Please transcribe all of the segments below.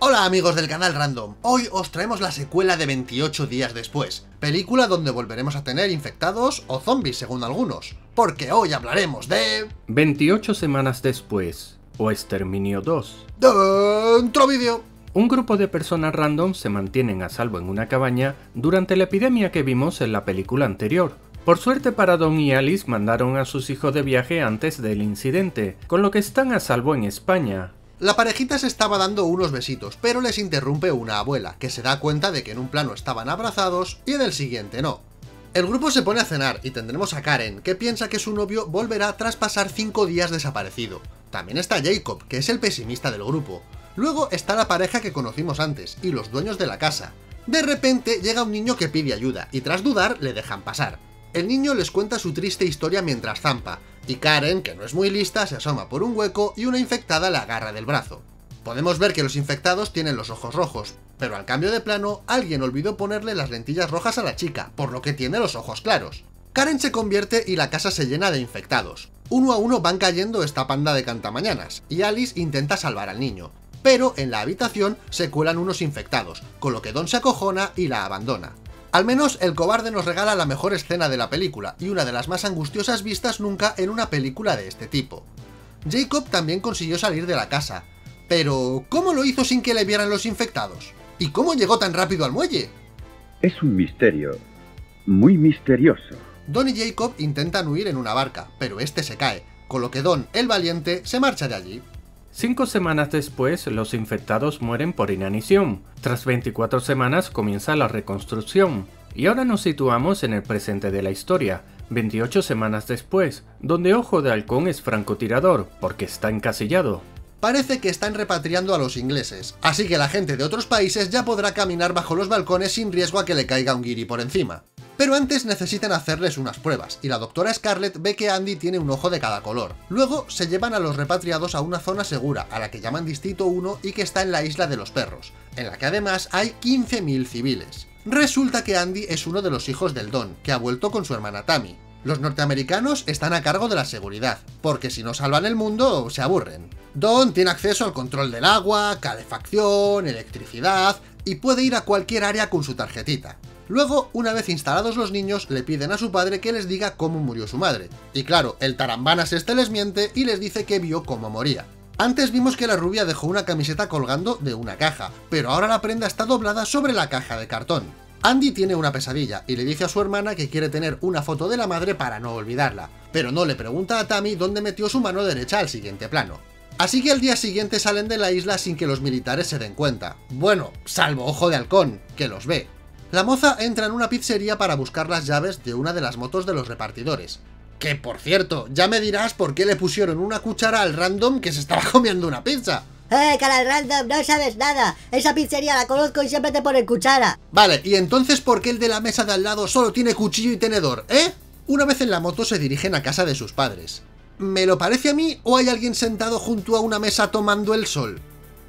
Hola amigos del canal Random, hoy os traemos la secuela de 28 días después, película donde volveremos a tener infectados o zombies según algunos, porque hoy hablaremos de... 28 semanas después, o exterminio 2. ¡Dentro vídeo! Un grupo de personas random se mantienen a salvo en una cabaña durante la epidemia que vimos en la película anterior. Por suerte para Don y Alice mandaron a sus hijos de viaje antes del incidente, con lo que están a salvo en España. La parejita se estaba dando unos besitos, pero les interrumpe una abuela, que se da cuenta de que en un plano estaban abrazados y en el siguiente no. El grupo se pone a cenar y tendremos a Karen, que piensa que su novio volverá tras pasar 5 días desaparecido. También está Jacob, que es el pesimista del grupo. Luego está la pareja que conocimos antes, y los dueños de la casa. De repente llega un niño que pide ayuda, y tras dudar le dejan pasar. El niño les cuenta su triste historia mientras zampa, y Karen, que no es muy lista, se asoma por un hueco y una infectada la agarra del brazo. Podemos ver que los infectados tienen los ojos rojos, pero al cambio de plano, alguien olvidó ponerle las lentillas rojas a la chica, por lo que tiene los ojos claros. Karen se convierte y la casa se llena de infectados. Uno a uno van cayendo esta panda de cantamañanas, y Alice intenta salvar al niño. Pero en la habitación se cuelan unos infectados, con lo que Don se acojona y la abandona. Al menos el cobarde nos regala la mejor escena de la película y una de las más angustiosas vistas nunca en una película de este tipo. Jacob también consiguió salir de la casa, pero ¿cómo lo hizo sin que le vieran los infectados? ¿Y cómo llegó tan rápido al muelle? Es un misterio, muy misterioso. Don y Jacob intentan huir en una barca, pero este se cae, con lo que Don, el valiente, se marcha de allí. 5 semanas después, los infectados mueren por inanición. Tras 24 semanas comienza la reconstrucción. Y ahora nos situamos en el presente de la historia, 28 semanas después, donde Ojo de Halcón es francotirador, porque está encasillado. Parece que están repatriando a los ingleses, así que la gente de otros países ya podrá caminar bajo los balcones sin riesgo a que le caiga un guiri por encima. Pero antes necesitan hacerles unas pruebas, y la doctora Scarlett ve que Andy tiene un ojo de cada color. Luego se llevan a los repatriados a una zona segura, a la que llaman Distrito 1 y que está en la Isla de los Perros, en la que además hay 15.000 civiles. Resulta que Andy es uno de los hijos del Don, que ha vuelto con su hermana Tammy. Los norteamericanos están a cargo de la seguridad, porque si no salvan el mundo, se aburren. Don tiene acceso al control del agua, calefacción, electricidad, y puede ir a cualquier área con su tarjetita. Luego, una vez instalados los niños, le piden a su padre que les diga cómo murió su madre. Y claro, el tarambanas este les miente y les dice que vio cómo moría. Antes vimos que la rubia dejó una camiseta colgando de una caja, pero ahora la prenda está doblada sobre la caja de cartón. Andy tiene una pesadilla y le dice a su hermana que quiere tener una foto de la madre para no olvidarla, pero no le pregunta a Tammy dónde metió su mano derecha al siguiente plano. Así que al día siguiente salen de la isla sin que los militares se den cuenta. Bueno, salvo Ojo de Halcón, que los ve. La moza entra en una pizzería para buscar las llaves de una de las motos de los repartidores. Que, por cierto, ya me dirás por qué le pusieron una cuchara al random que se estaba comiendo una pizza. Canal Random, no sabes nada. Esa pizzería la conozco y siempre te ponen cuchara. Vale, y entonces ¿por qué el de la mesa de al lado solo tiene cuchillo y tenedor, eh? Una vez en la moto se dirigen a casa de sus padres. ¿Me lo parece a mí o hay alguien sentado junto a una mesa tomando el sol?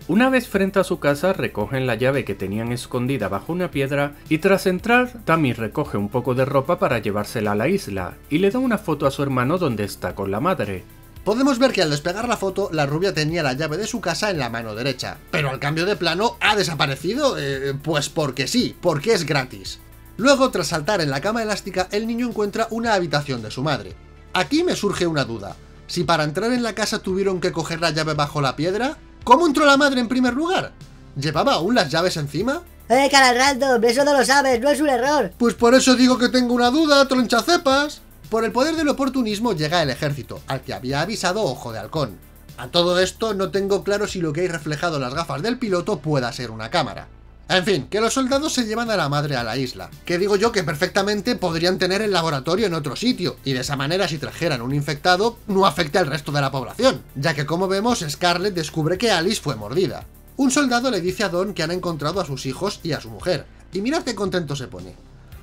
Una vez frente a su casa, recogen la llave que tenían escondida bajo una piedra y tras entrar, Tammy recoge un poco de ropa para llevársela a la isla y le da una foto a su hermano donde está con la madre. Podemos ver que al despegar la foto, la rubia tenía la llave de su casa en la mano derecha, pero al cambio de plano ha desaparecido, pues porque sí, porque es gratis. Luego, tras saltar en la cama elástica, el niño encuentra una habitación de su madre. Aquí me surge una duda, si para entrar en la casa tuvieron que coger la llave bajo la piedra... ¿Cómo entró la madre en primer lugar? ¿Llevaba aún las llaves encima? Canal Random, eso no lo sabes, no es un error. Pues por eso digo que tengo una duda, tronchacepas. Por el poder del oportunismo llega el ejército, al que había avisado Ojo de Halcón. A todo esto no tengo claro si lo que hay reflejado en las gafas del piloto pueda ser una cámara. En fin, que los soldados se llevan a la madre a la isla, que digo yo que perfectamente podrían tener el laboratorio en otro sitio, y de esa manera si trajeran un infectado, no afecta al resto de la población, ya que como vemos, Scarlett descubre que Alice fue mordida. Un soldado le dice a Don que han encontrado a sus hijos y a su mujer, y mirad qué contento se pone.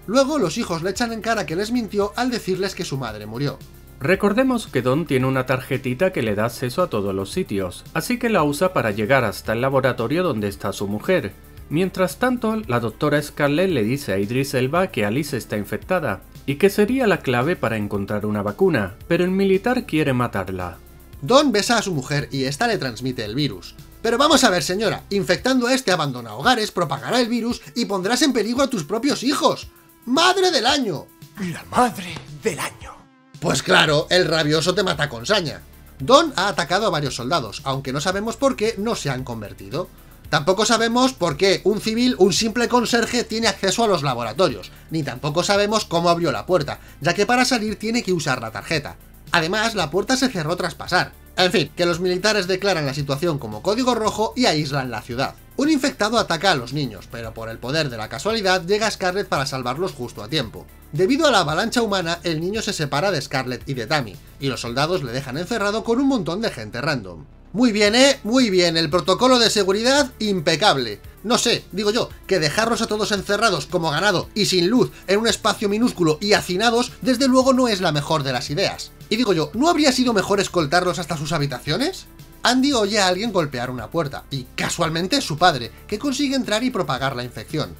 Luego los hijos le echan en cara que les mintió al decirles que su madre murió. Recordemos que Don tiene una tarjetita que le da acceso a todos los sitios, así que la usa para llegar hasta el laboratorio donde está su mujer. Mientras tanto, la doctora Scarlett le dice a Idris Elba que Alice está infectada y que sería la clave para encontrar una vacuna, pero el militar quiere matarla. Don besa a su mujer y esta le transmite el virus, Pero vamos a ver, señora, infectando a este abandona hogares, propagará el virus y pondrás en peligro a tus propios hijos. ¡Madre del año! La madre del año. Pues claro, el rabioso te mata con saña. Don ha atacado a varios soldados, aunque no sabemos por qué no se han convertido. Tampoco sabemos por qué un civil, un simple conserje, tiene acceso a los laboratorios, ni tampoco sabemos cómo abrió la puerta, ya que para salir tiene que usar la tarjeta. Además, la puerta se cerró tras pasar. En fin, que los militares declaran la situación como código rojo y aíslan la ciudad. Un infectado ataca a los niños, pero por el poder de la casualidad llega Scarlett para salvarlos justo a tiempo. Debido a la avalancha humana, el niño se separa de Scarlett y de Tammy, y los soldados le dejan encerrado con un montón de gente random. Muy bien, ¿eh? Muy bien, el protocolo de seguridad impecable. No sé, digo yo, que dejarlos a todos encerrados como ganado y sin luz en un espacio minúsculo y hacinados, desde luego no es la mejor de las ideas. Y digo yo, ¿no habría sido mejor escoltarlos hasta sus habitaciones? Andy oye a alguien golpear una puerta, y casualmente es su padre, que consigue entrar y propagar la infección.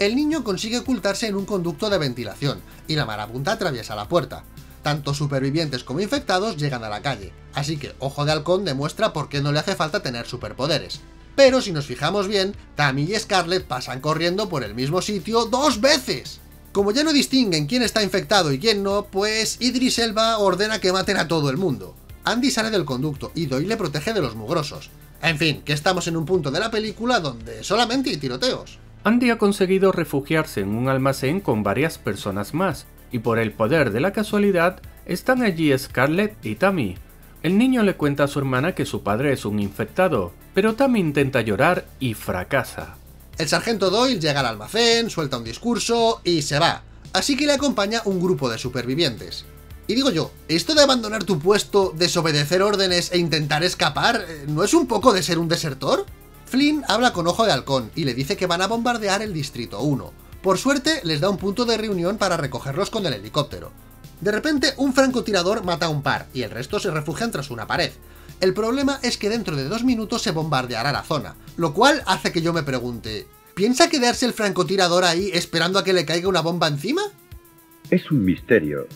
El niño consigue ocultarse en un conducto de ventilación, y la marabunta atraviesa la puerta. Tanto supervivientes como infectados llegan a la calle, así que Ojo de Halcón demuestra por qué no le hace falta tener superpoderes. Pero si nos fijamos bien, Tammy y Scarlett pasan corriendo por el mismo sitio dos veces. Como ya no distinguen quién está infectado y quién no, pues Idris Elba ordena que maten a todo el mundo. Andy sale del conducto y Doyle le protege de los mugrosos. En fin, que estamos en un punto de la película donde solamente hay tiroteos. Andy ha conseguido refugiarse en un almacén con varias personas más, y por el poder de la casualidad, están allí Scarlett y Tammy. El niño le cuenta a su hermana que su padre es un infectado, pero Tammy intenta llorar y fracasa. El sargento Doyle llega al almacén, suelta un discurso y se va, así que le acompaña un grupo de supervivientes. Y digo yo, esto de abandonar tu puesto, desobedecer órdenes e intentar escapar, ¿no es un poco de ser un desertor? Flynn habla con Ojo de Halcón y le dice que van a bombardear el Distrito 1. Por suerte, les da un punto de reunión para recogerlos con el helicóptero. De repente, un francotirador mata a un par, y el resto se refugian tras una pared. El problema es que dentro de 2 minutos se bombardeará la zona, lo cual hace que yo me pregunte, ¿piensa quedarse el francotirador ahí esperando a que le caiga una bomba encima? Es un misterio,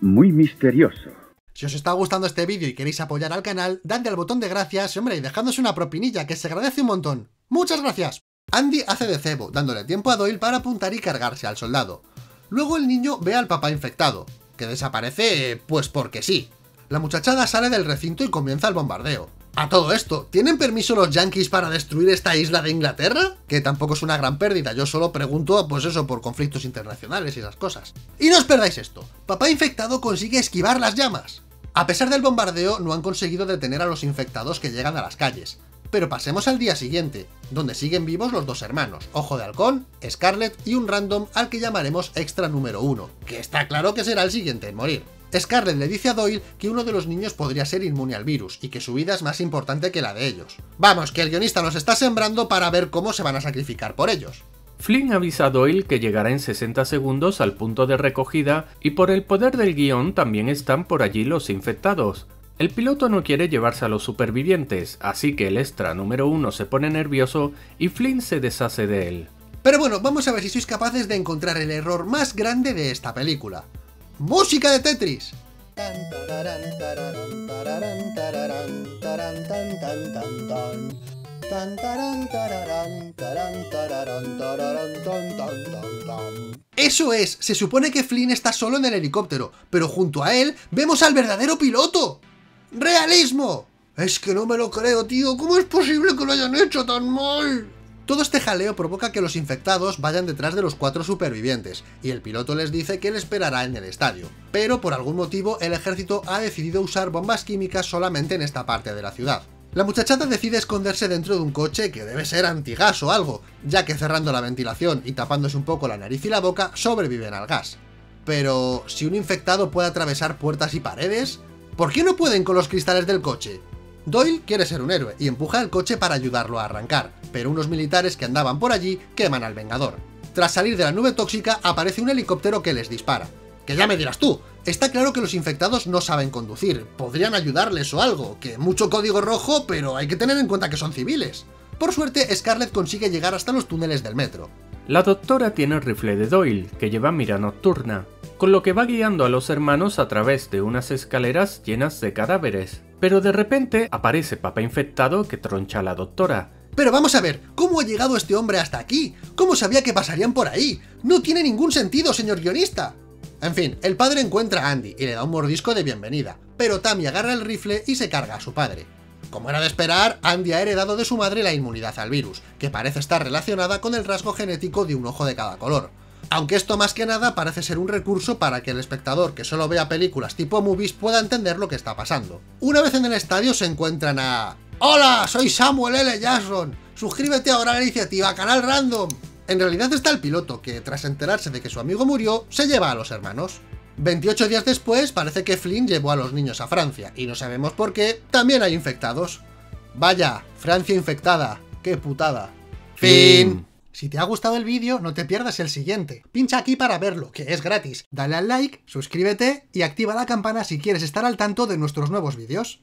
muy misterioso. Si os está gustando este vídeo y queréis apoyar al canal, dadle al botón de gracias, hombre, y dejándose una propinilla que se agradece un montón. ¡Muchas gracias! Andy hace de cebo, dándole tiempo a Doyle para apuntar y cargarse al soldado. Luego el niño ve al papá infectado, que desaparece, pues porque sí. La muchachada sale del recinto y comienza el bombardeo. A todo esto, ¿tienen permiso los yankees para destruir esta isla de Inglaterra? Que tampoco es una gran pérdida, yo solo pregunto, pues eso, por conflictos internacionales y esas cosas. Y no os perdáis esto, papá infectado consigue esquivar las llamas. A pesar del bombardeo, no han conseguido detener a los infectados que llegan a las calles. Pero pasemos al día siguiente, donde siguen vivos los dos hermanos, Ojo de Halcón, Scarlett y un random al que llamaremos Extra número 1, que está claro que será el siguiente en morir. Scarlett le dice a Doyle que uno de los niños podría ser inmune al virus y que su vida es más importante que la de ellos. Vamos, que el guionista nos está sembrando para ver cómo se van a sacrificar por ellos. Flynn avisa a Doyle que llegará en 60 segundos al punto de recogida y por el poder del guión también están por allí los infectados. El piloto no quiere llevarse a los supervivientes, así que el extra número 1 se pone nervioso y Flynn se deshace de él. Pero bueno, vamos a ver si sois capaces de encontrar el error más grande de esta película. ¡Música de Tetris! Eso es, se supone que Flynn está solo en el helicóptero, pero junto a él vemos al verdadero piloto. ¡Realismo! Es que no me lo creo, tío. ¿Cómo es posible que lo hayan hecho tan mal? Todo este jaleo provoca que los infectados vayan detrás de los 4 supervivientes, y el piloto les dice que le esperará en el estadio. Pero por algún motivo el ejército ha decidido usar bombas químicas solamente en esta parte de la ciudad. La muchachada decide esconderse dentro de un coche que debe ser antigas o algo, ya que cerrando la ventilación y tapándose un poco la nariz y la boca sobreviven al gas. Pero si un infectado puede atravesar puertas y paredes, ¿por qué no pueden con los cristales del coche? Doyle quiere ser un héroe y empuja el coche para ayudarlo a arrancar, pero unos militares que andaban por allí queman al Vengador. Tras salir de la nube tóxica aparece un helicóptero que les dispara. Que ya me dirás tú, está claro que los infectados no saben conducir, podrían ayudarles o algo, que mucho código rojo, pero hay que tener en cuenta que son civiles. Por suerte, Scarlett consigue llegar hasta los túneles del metro. La doctora tiene el rifle de Doyle, que lleva mira nocturna. con lo que va guiando a los hermanos a través de unas escaleras llenas de cadáveres. Pero de repente aparece papá infectado que troncha a la doctora. Pero vamos a ver, ¿cómo ha llegado este hombre hasta aquí? ¿Cómo sabía que pasarían por ahí? ¡No tiene ningún sentido, señor guionista! En fin, el padre encuentra a Andy y le da un mordisco de bienvenida, pero Tammy agarra el rifle y se carga a su padre. Como era de esperar, Andy ha heredado de su madre la inmunidad al virus, que parece estar relacionada con el rasgo genético de un ojo de cada color. Aunque esto más que nada parece ser un recurso para que el espectador que solo vea películas tipo movies pueda entender lo que está pasando. Una vez en el estadio se encuentran a... ¡Hola! ¡Soy Samuel L. Jackson! ¡Suscríbete ahora a la iniciativa Canal Random! En realidad está el piloto, que tras enterarse de que su amigo murió, se lleva a los hermanos. 28 días después, parece que Flynn llevó a los niños a Francia, y no sabemos por qué, también hay infectados. Vaya, Francia infectada, qué putada. Fin. Si te ha gustado el vídeo, no te pierdas el siguiente. Pincha aquí para verlo, que es gratis. Dale al like, suscríbete y activa la campana si quieres estar al tanto de nuestros nuevos vídeos.